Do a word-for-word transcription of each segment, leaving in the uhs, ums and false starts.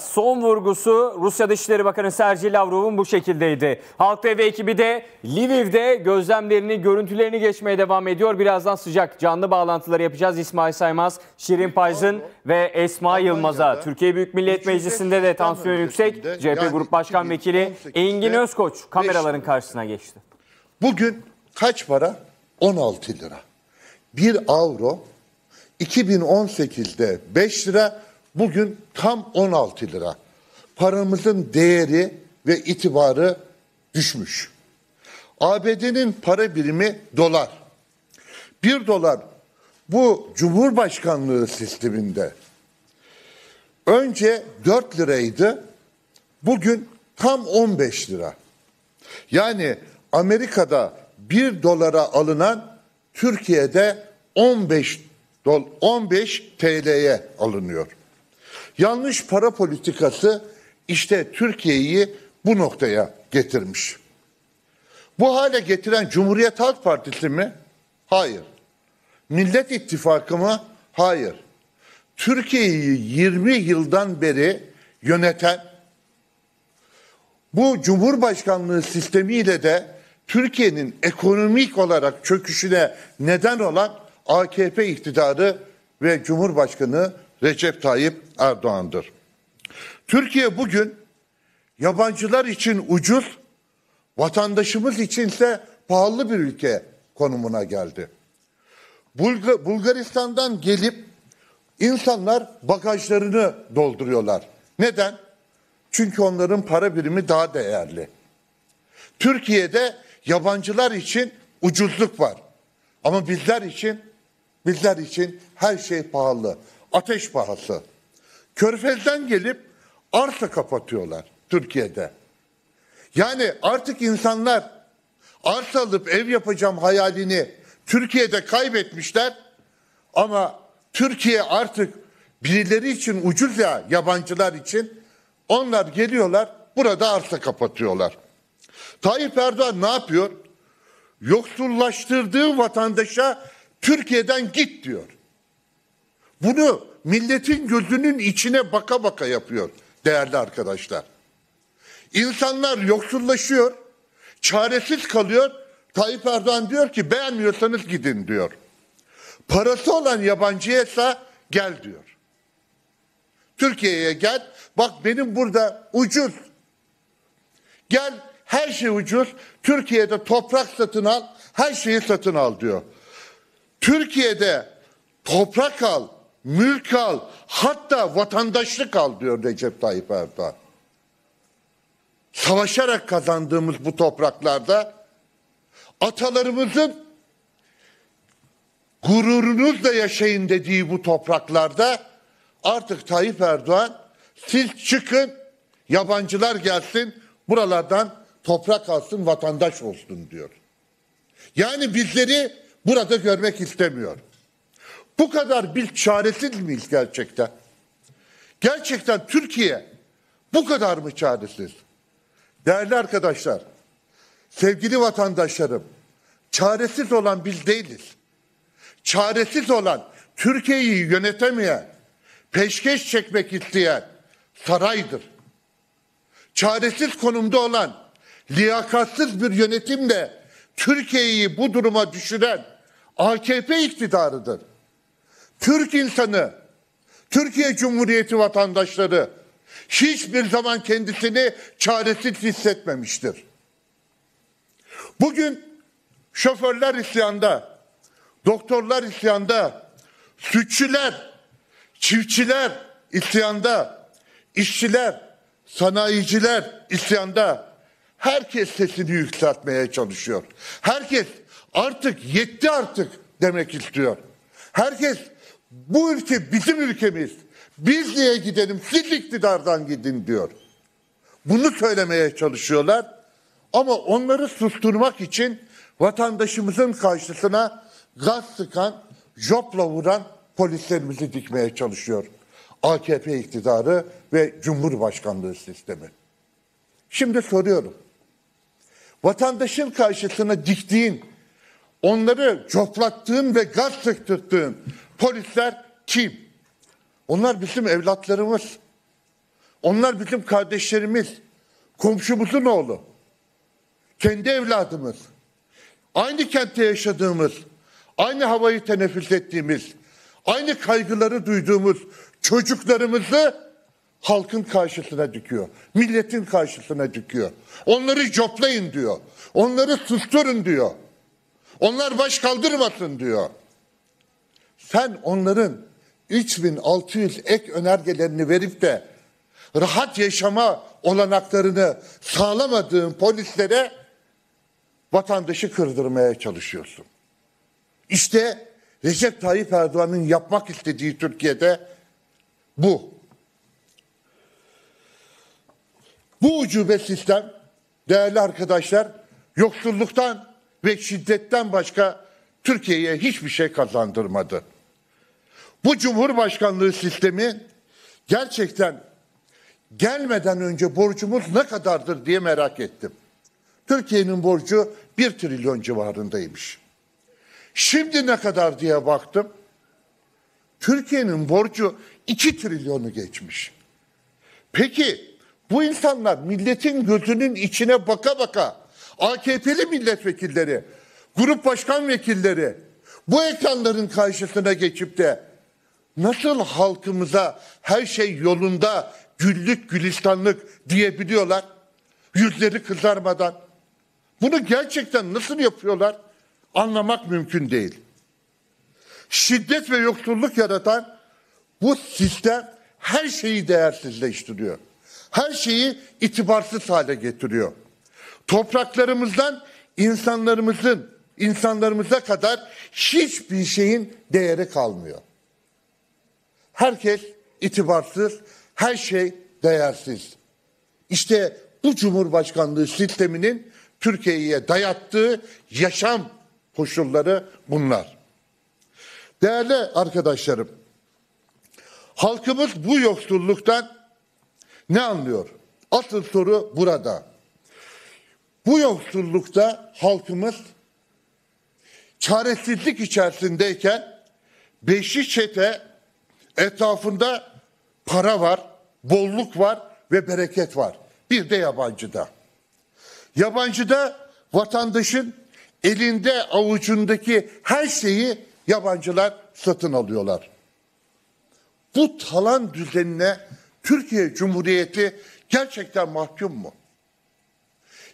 Son vurgusu Rusya Dışişleri Bakanı Sergey Lavrov'un bu şekildeydi. Halk T V ekibi de Lviv'de gözlemlerini, görüntülerini geçmeye devam ediyor. Birazdan sıcak canlı bağlantıları yapacağız. İsmail Saymaz, Şirin Payzın ve Esma Yılmaz'a. Türkiye Büyük Millet Meclisi'nde de tansiyon yüksek. C H P Grup Başkan Vekili Engin Özkoç kameraların karşısına geçti. Bugün kaç para? on altı lira. bir avro iki bin on sekizde beş lira. Bugün tam on altı lira. Paramızın değeri ve itibarı düşmüş. A B D'nin para birimi dolar. Bir dolar bu Cumhurbaşkanlığı sisteminde önce dört liraydı. Bugün tam on beş lira. Yani Amerika'da bir dolara alınan Türkiye'de on beş T L'ye alınıyor. Yanlış para politikası işte Türkiye'yi bu noktaya getirmiş. Bu hale getiren Cumhuriyet Halk Partisi mi? Hayır. Millet İttifakı mı? Hayır. Türkiye'yi yirmi yıldan beri yöneten, bu Cumhurbaşkanlığı sistemiyle de Türkiye'nin ekonomik olarak çöküşüne neden olan A K P iktidarı ve Cumhurbaşkanı Recep Tayyip Erdoğan'dır. Türkiye bugün yabancılar için ucuz, vatandaşımız içinse pahalı bir ülke konumuna geldi. Bulga- Bulgaristan'dan gelip insanlar bagajlarını dolduruyorlar. Neden? Çünkü onların para birimi daha değerli. Türkiye'de yabancılar için ucuzluk var. Ama bizler için, bizler için her şey pahalı. Ateş pahası. Körfez'den gelip arsa kapatıyorlar Türkiye'de. Yani artık insanlar arsa alıp ev yapacağım hayalini Türkiye'de kaybetmişler. Ama Türkiye artık birileri için ucuz ya, yabancılar için. Onlar geliyorlar, burada arsa kapatıyorlar. Tayyip Erdoğan ne yapıyor? Yoksullaştırdığı vatandaşa Türkiye'den git diyor. Bunu milletin gözünün içine baka baka yapıyor değerli arkadaşlar. İnsanlar yoksullaşıyor, çaresiz kalıyor. Tayyip Erdoğan diyor ki beğenmiyorsanız gidin diyor. Parası olan yabancıysa gel diyor. Türkiye'ye gel, bak benim burada ucuz. Gel, her şey ucuz. Türkiye'de toprak satın al, her şeyi satın al diyor. Türkiye'de toprak al, mülk al, hatta vatandaşlık al diyor Recep Tayyip Erdoğan. Savaşarak kazandığımız bu topraklarda atalarımızın gururunuzla yaşayın dediği bu topraklarda artık Tayyip Erdoğan siz çıkın, yabancılar gelsin, buralardan toprak alsın, vatandaş olsun diyor. Yani bizleri burada görmek istemiyor. Bu kadar biz çaresiz miyiz gerçekten? Gerçekten Türkiye bu kadar mı çaresiz? Değerli arkadaşlar, sevgili vatandaşlarım, çaresiz olan biz değiliz. Çaresiz olan, Türkiye'yi yönetemeyen, peşkeş çekmek isteyen saraydır. Çaresiz konumda olan, liyakatsız bir yönetimle Türkiye'yi bu duruma düşüren A K P iktidarıdır. Türk insanı, Türkiye Cumhuriyeti vatandaşları hiçbir zaman kendisini çaresiz hissetmemiştir. Bugün şoförler isyanda, doktorlar isyanda, sütçüler, çiftçiler isyanda, işçiler, sanayiciler isyanda, herkes sesini yükseltmeye çalışıyor. Herkes artık yetti artık demek istiyor. Herkes bu ülke bizim ülkemiz. Biz niye gidelim? Siz iktidardan gidin diyor. Bunu söylemeye çalışıyorlar. Ama onları susturmak için vatandaşımızın karşısına gaz sıkan, jopla vuran polislerimizi dikmeye çalışıyor A K P iktidarı ve Cumhurbaşkanlığı sistemi. Şimdi soruyorum. Vatandaşın karşısına diktiğin, onları coplattığın ve gaz sıktırdığın polisler kim? Onlar bizim evlatlarımız. Onlar bizim kardeşlerimiz, komşumuzun oğlu, kendi evladımız, aynı kentte yaşadığımız, aynı havayı teneffüs ettiğimiz, aynı kaygıları duyduğumuz çocuklarımızı halkın karşısına dikiyor, milletin karşısına dikiyor. Onları coplayın diyor, onları susturun diyor, onlar baş kaldırmasın diyor. Sen onların üç bin altı yüz ek önergelerini verip de rahat yaşama olanaklarını sağlamadığın polislere vatandaşı kırdırmaya çalışıyorsun. İşte Recep Tayyip Erdoğan'ın yapmak istediği Türkiye'de bu. Bu ucube sistem, değerli arkadaşlar, yoksulluktan ve şiddetten başka Türkiye'ye hiçbir şey kazandırmadı. Bu Cumhurbaşkanlığı sistemi gerçekten gelmeden önce borcumuz ne kadardır diye merak ettim. Türkiye'nin borcu bir trilyon civarındaymış. Şimdi ne kadar diye baktım. Türkiye'nin borcu iki trilyonu geçmiş. Peki bu insanlar milletin gözünün içine baka baka A K P'li milletvekilleri, grup başkan vekilleri bu ekranların karşısına geçip de nasıl halkımıza her şey yolunda, güllük gülistanlık diyebiliyorlar? Yüzleri kızarmadan. Bunu gerçekten nasıl yapıyorlar? Anlamak mümkün değil. Şiddet ve yoksulluk yaratan bu sistem her şeyi değersizleştiriyor. Her şeyi itibarsız hale getiriyor. Topraklarımızdan insanlarımızın, insanlarımıza kadar hiçbir şeyin değeri kalmıyor. Herkes itibarsız, her şey değersiz. İşte bu Cumhurbaşkanlığı sisteminin Türkiye'ye dayattığı yaşam koşulları bunlar. Değerli arkadaşlarım, halkımız bu yoksulluktan ne anlıyor? Asıl soru burada. Bu yoksullukta halkımız çaresizlik içerisindeyken beşli çete etrafında para var, bolluk var ve bereket var. Bir de yabancıda. Yabancıda vatandaşın elinde avucundaki her şeyi yabancılar satın alıyorlar. Bu talan düzenine Türkiye Cumhuriyeti gerçekten mahkum mu?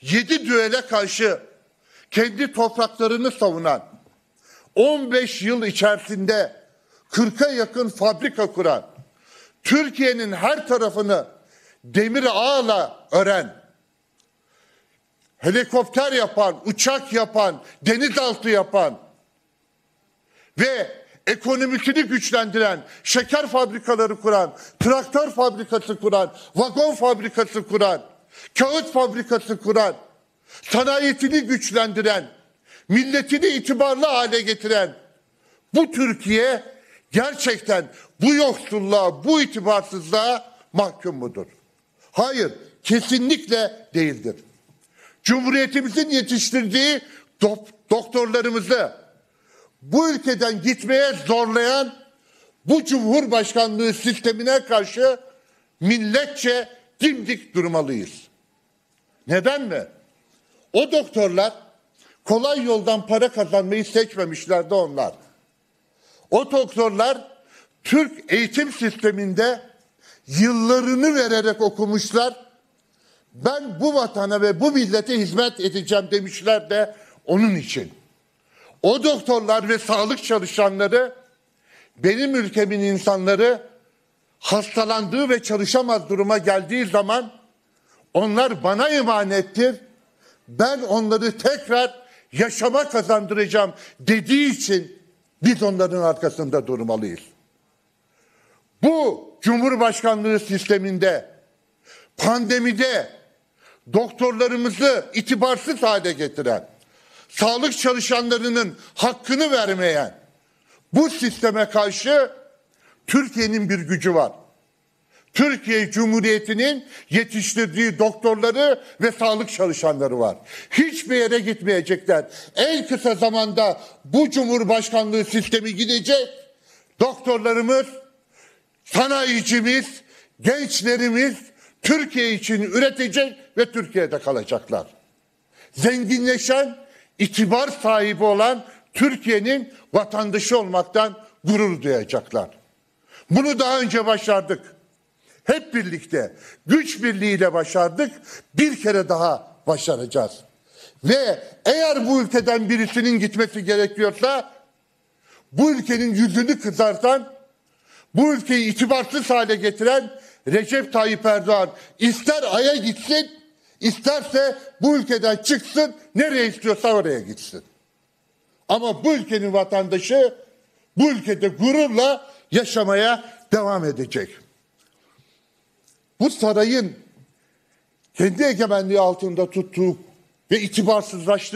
Yedi düele karşı kendi topraklarını savunan, on beş yıl içerisinde kırka yakın fabrika kuran, Türkiye'nin her tarafını demir ağla ören, helikopter yapan, uçak yapan, denizaltı yapan ve ekonomisini güçlendiren, şeker fabrikaları kuran, traktör fabrikası kuran, vagon fabrikası kuran, kağıt fabrikası kuran, sanayisini güçlendiren, milletini itibarlı hale getiren bu Türkiye gerçekten bu yoksulluğa, bu itibarsızlığa mahkum mudur? Hayır, kesinlikle değildir. Cumhuriyetimizin yetiştirdiği doktorlarımızı bu ülkeden gitmeye zorlayan bu Cumhurbaşkanlığı sistemine karşı milletçe dimdik durmalıyız. Neden mi? O doktorlar kolay yoldan para kazanmayı seçmemişlerdi onlar. O doktorlar Türk eğitim sisteminde yıllarını vererek okumuşlar. Ben bu vatana ve bu millete hizmet edeceğim demişler de onun için. O doktorlar ve sağlık çalışanları benim ülkemin insanları hastalandığı ve çalışamaz duruma geldiği zaman onlar bana emanettir. Ben onları tekrar yaşama kazandıracağım dediği için biz onların arkasında durmalıyız. Bu Cumhurbaşkanlığı sisteminde, pandemide doktorlarımızı itibarsız hale getiren, sağlık çalışanlarının hakkını vermeyen bu sisteme karşı Türkiye'nin bir gücü var. Türkiye Cumhuriyeti'nin yetiştirdiği doktorları ve sağlık çalışanları var. Hiçbir yere gitmeyecekler. En kısa zamanda bu Cumhurbaşkanlığı sistemi gidecek. Doktorlarımız, sanayicimiz, gençlerimiz, Türkiye için üretecek ve Türkiye'de kalacaklar. Zenginleşen, itibar sahibi olan Türkiye'nin vatandaşı olmaktan gurur duyacaklar. Bunu daha önce başardık. Hep birlikte, güç birliğiyle başardık. Bir kere daha başaracağız. Ve eğer bu ülkeden birisinin gitmesi gerekiyorsa, bu ülkenin yüzünü kızartan, bu ülkeyi itibarsız hale getiren Recep Tayyip Erdoğan ister Ay'a gitsin, isterse bu ülkeden çıksın, nereye istiyorsa oraya gitsin. Ama bu ülkenin vatandaşı bu ülkede gururla yaşamaya devam edecek. Bu sarayın kendi egemenliği altında tuttuğu ve itibarsızlaştığı